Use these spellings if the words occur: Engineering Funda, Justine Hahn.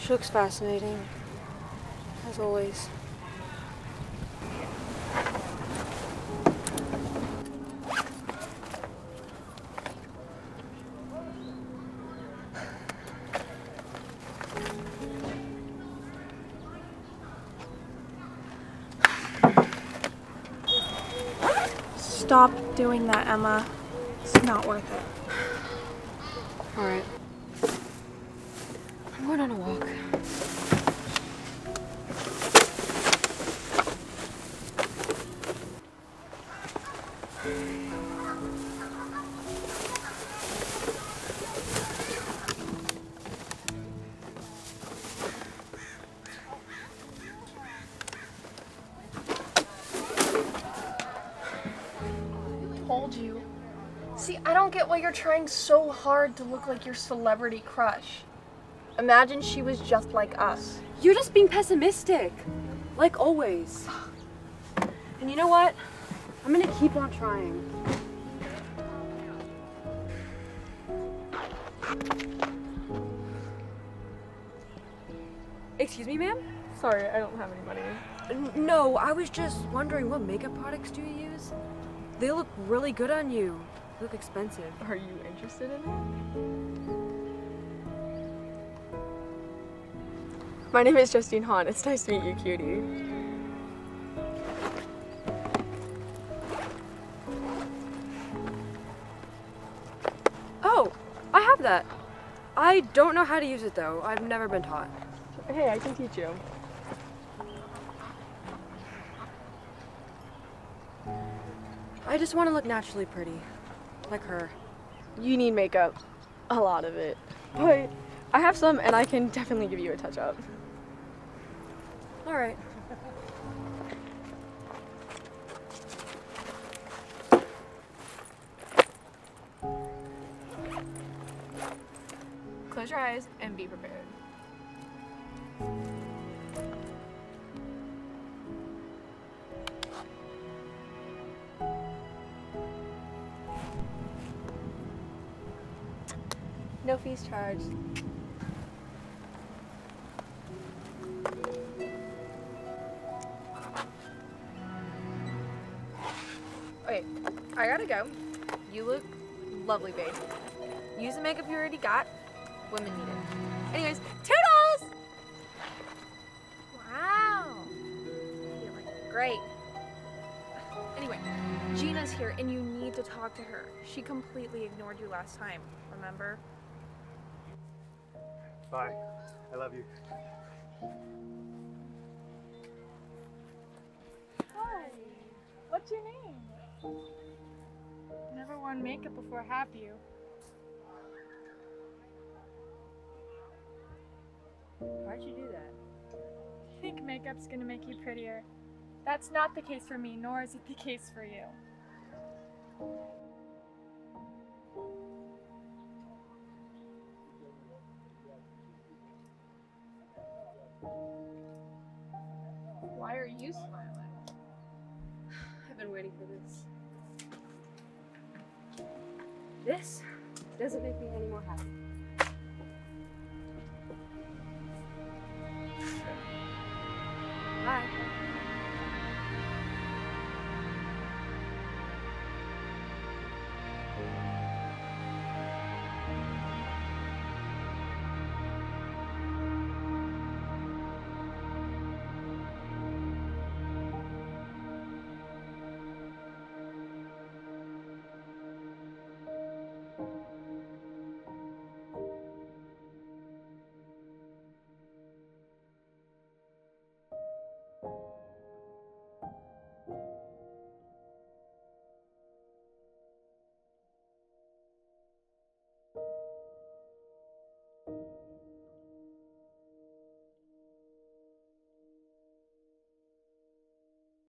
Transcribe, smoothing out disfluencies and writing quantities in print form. She looks fascinating, as always. Stop doing that, Emma. It's not worth it. All right. I'm going on a walk. Told you. See, I don't get why you're trying so hard to look like your celebrity crush. Imagine she was just like us. You're just being pessimistic, like always. And you know what? I'm gonna keep on trying. Excuse me, ma'am? Sorry, I don't have any money. No, I was just wondering, what makeup products do you use? They look really good on you. They look expensive. Are you interested in it? My name is Justine Hahn. It's nice to meet you, cutie. Oh, I have that. I don't know how to use it though. I've never been taught. Hey, I can teach you. I just want to look naturally pretty, like her. You need makeup, a lot of it, but I have some and I can definitely give you a touch-up. All right. Close your eyes and be prepared. No fees charged. Okay, I gotta go. You look lovely, babe. Use the makeup you already got. Women need it. Anyways, toodles! Wow. You look great. Anyway, Gina's here and you need to talk to her. She completely ignored you last time, remember? Bye. I love you. Hi. What's your name? Never worn makeup before, have you? Why'd you do that? I think makeup's gonna make you prettier. That's not the case for me, nor is it the case for you. Why are you smiling? I've been waiting for this. This doesn't make me any more happy.